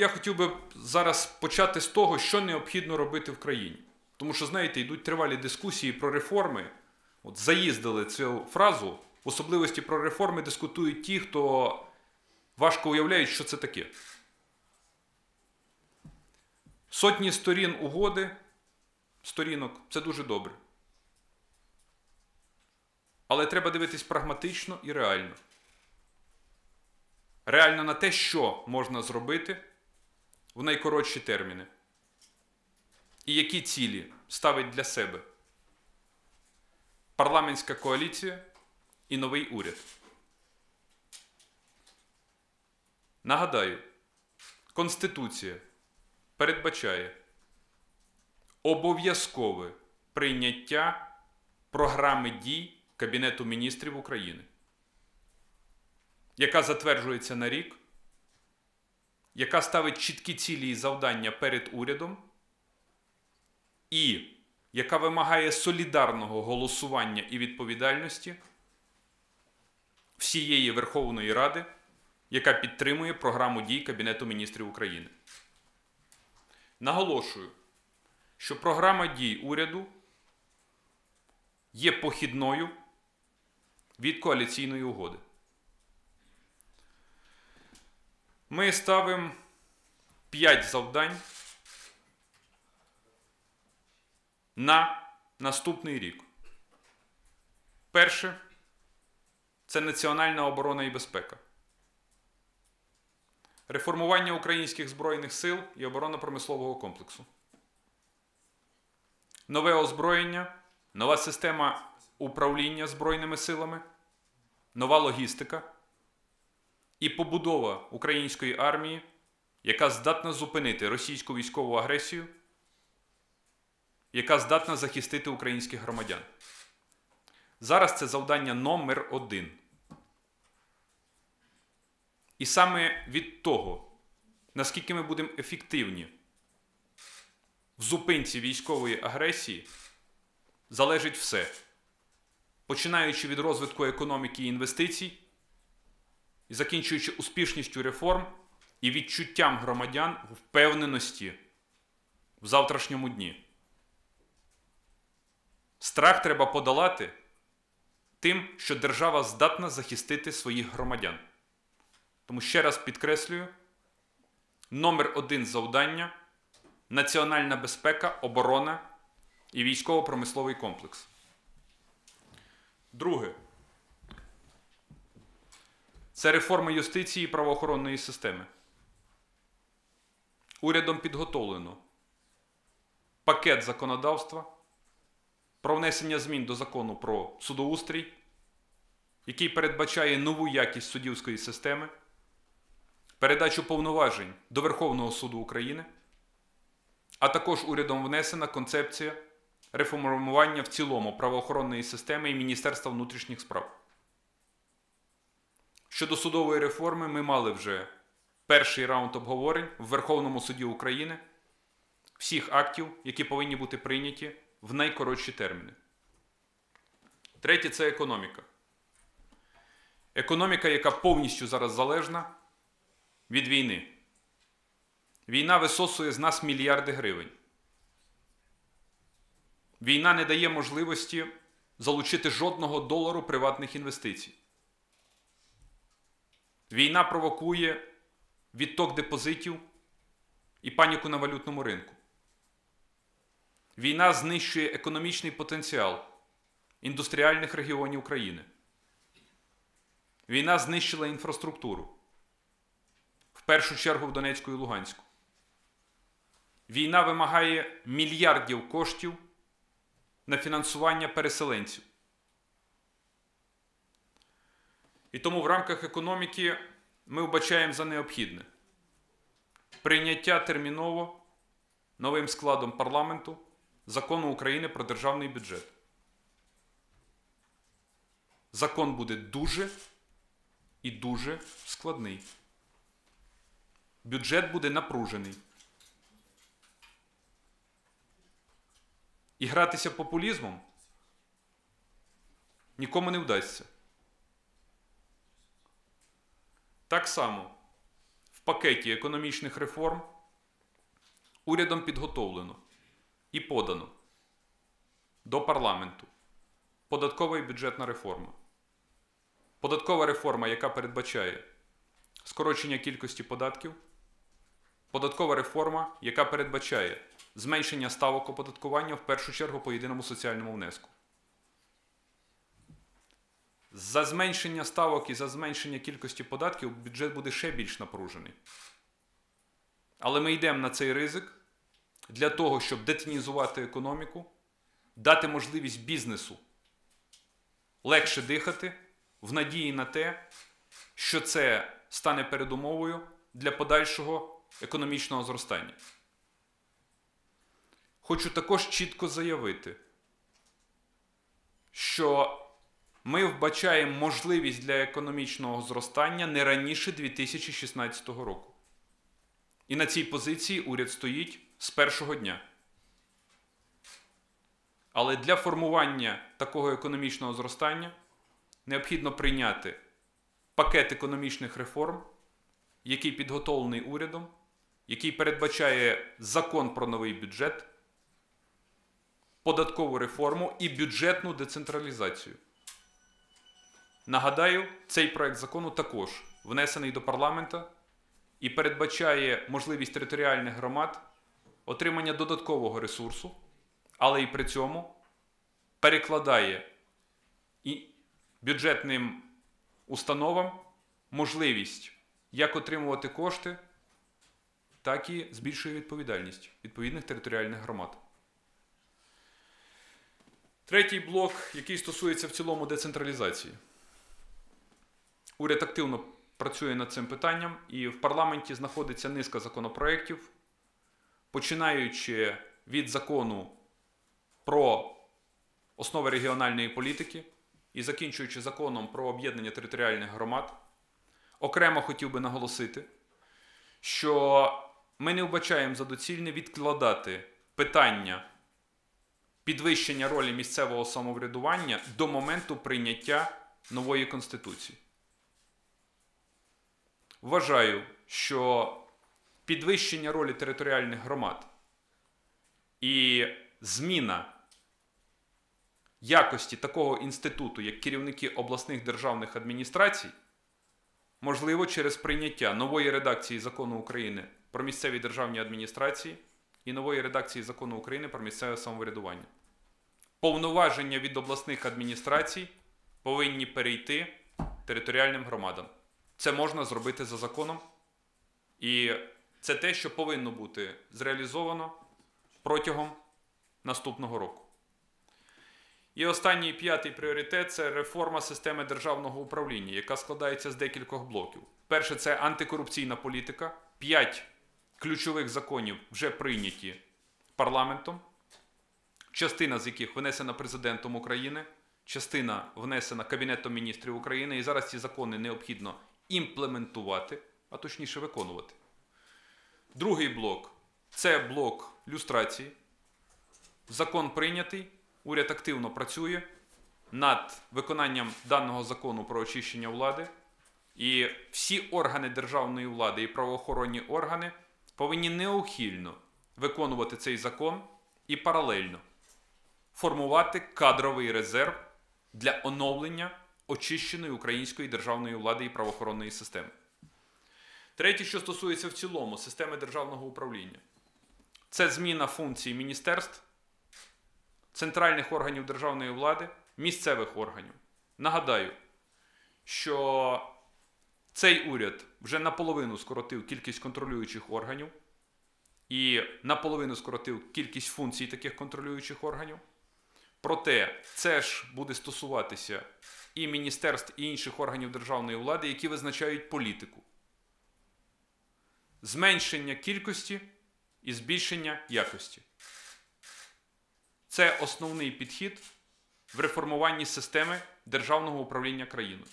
Я хотів би зараз почати з того, що необхідно робити в країні. Тому що, знаєте, йдуть тривалі дискусії про реформи. От заїздили цю фразу. Особливості про реформи дискутують ті, хто важко уявляють, що це таке. Сотні сторін угоди, сторінок – це дуже добре. Але треба дивитись прагматично і реально. Реально на те, що можна зробити в найкоротші терміни. І які цілі ставить для себе парламентська коаліція і новий уряд. Нагадаю, Конституція передбачає обов'язкове прийняття програми дій Кабінету міністрів України, яка затверджується на рік, яка ставить чіткі цілі і завдання перед урядом і яка вимагає солідарного голосування і відповідальності всієї Верховної Ради, яка підтримує програму дій Кабінету міністрів України. Наголошую, що програма дій уряду є похідною від коаліційної угоди. Ми ставимо 5 завдань на наступний рік. Перше – це національна оборона і безпека. Реформування українських збройних сил і оборонно-промислового комплексу. Нове озброєння, нова система управління збройними силами, нова логістика і побудова української армії, яка здатна зупинити російську військову агресію, яка здатна захистити українських громадян. Зараз це завдання номер 1. І саме від того, наскільки ми будемо ефективні в зупинці військової агресії, залежить все. Починаючи від розвитку економіки і інвестицій, і закінчуючи успішністю реформ і відчуттям громадян впевненості в завтрашньому дні. Страх треба подолати тим, що держава здатна захистити своїх громадян. Тому ще раз підкреслюю, номер 1 завдання – національна безпека, оборона і військово-промисловий комплекс. Друге – це реформи юстиції і правоохоронної системи. Урядом підготовлено пакет законодавства про внесення змін до закону про судоустрій, який передбачає нову якість суддівської системи, передачу повноважень до Верховного суду України, а також урядом внесена концепція реформування в цілому правоохоронної системи і Міністерства внутрішніх справ. Щодо судової реформи ми мали вже перший раунд обговорень в Верховному суді України всіх актів, які повинні бути прийняті в найкоротші терміни. Третє – це економіка. Економіка, яка повністю зараз залежна від війни. Війна висосує з нас мільярди гривень. Війна не дає можливості залучити жодного долару приватних інвестицій. Війна провокує відтік депозитів і паніку на валютному ринку. Війна знищує економічний потенціал індустріальних регіонів України. Війна знищила інфраструктуру. В першу чергу в Донецьку і Луганську. Війна вимагає мільярдів коштів на фінансування переселенців. І тому в рамках економіки ми вбачаємо за необхідне прийняття терміново новим складом парламенту Закону України про державний бюджет. Закон буде дуже і дуже складний. Бюджет буде напружений. І гратися популізмом нікому не вдасться. Так само в пакеті економічних реформ урядом підготовлено і подано до парламенту податкова і бюджетна реформа. Податкова реформа, яка передбачає скорочення кількості податків, податкова реформа, яка передбачає зменшення ставок оподаткування, в першу чергу, по єдиному соціальному внеску. За зменшення ставок і за зменшення кількості податків бюджет буде ще більш напружений. Але ми йдемо на цей ризик для того, щоб детінізувати економіку, дати можливість бізнесу легше дихати в надії на те, що це стане передумовою для подальшого економічного зростання. Хочу також чітко заявити, що ми вбачаємо можливість для економічного зростання не раніше 2016 року. І на цій позиції уряд стоїть з першого дня. Але для формування такого економічного зростання необхідно прийняти пакет економічних реформ, який підготовлений урядом, який передбачає закон про новий бюджет, податкову реформу і бюджетну децентралізацію. Нагадаю, цей проект закону також внесений до парламенту і передбачає можливість територіальних громад отримання додаткового ресурсу, але і при цьому перекладає і бюджетним установам можливість як отримувати кошти, так і збільшує відповідальність відповідних територіальних громад. Третій блок, який стосується в цілому децентралізації. Уряд активно працює над цим питанням, і в парламенті знаходиться низка законопроєктів, починаючи від закону про основи регіональної політики і закінчуючи законом про об'єднання територіальних громад. Окремо хотів би наголосити, що ми не вбачаємо за доцільне відкладати питання підвищення ролі місцевого самоврядування до моменту прийняття нової Конституції. Вважаю, що підвищення ролі територіальних громад і зміна якості такого інституту, як керівники обласних державних адміністрацій, можливо через прийняття нової редакції Закону України про місцеві державні адміністрації і нової редакції Закону України про місцеве самоврядування. Повноваження від обласних адміністрацій повинні перейти територіальним громадам. Це можна зробити за законом, і це те, що повинно бути зреалізовано протягом наступного року. І останній, п'ятий пріоритет – це реформа системи державного управління, яка складається з декількох блоків. Перше – це антикорупційна політика. 5 ключових законів вже прийняті парламентом, частина з яких внесена Президентом України, частина внесена Кабінетом міністрів України, і зараз ці закони необхідно імплементувати, а точніше виконувати. Другий блок – це блок люстрації. Закон прийнятий, уряд активно працює над виконанням даного закону про очищення влади. І всі органи державної влади і правоохоронні органи повинні неухильно виконувати цей закон і паралельно формувати кадровий резерв для оновлення очищеної української державної влади і правоохоронної системи. Третє, що стосується в цілому системи державного управління. Це зміна функцій міністерств, центральних органів державної влади, місцевих органів. Нагадаю, що цей уряд вже наполовину скоротив кількість контролюючих органів і наполовину скоротив кількість функцій таких контролюючих органів. Проте це ж буде стосуватися і міністерств, і інших органів державної влади, які визначають політику. Зменшення кількості і збільшення якості. Це основний підхід в реформуванні системи державного управління країною.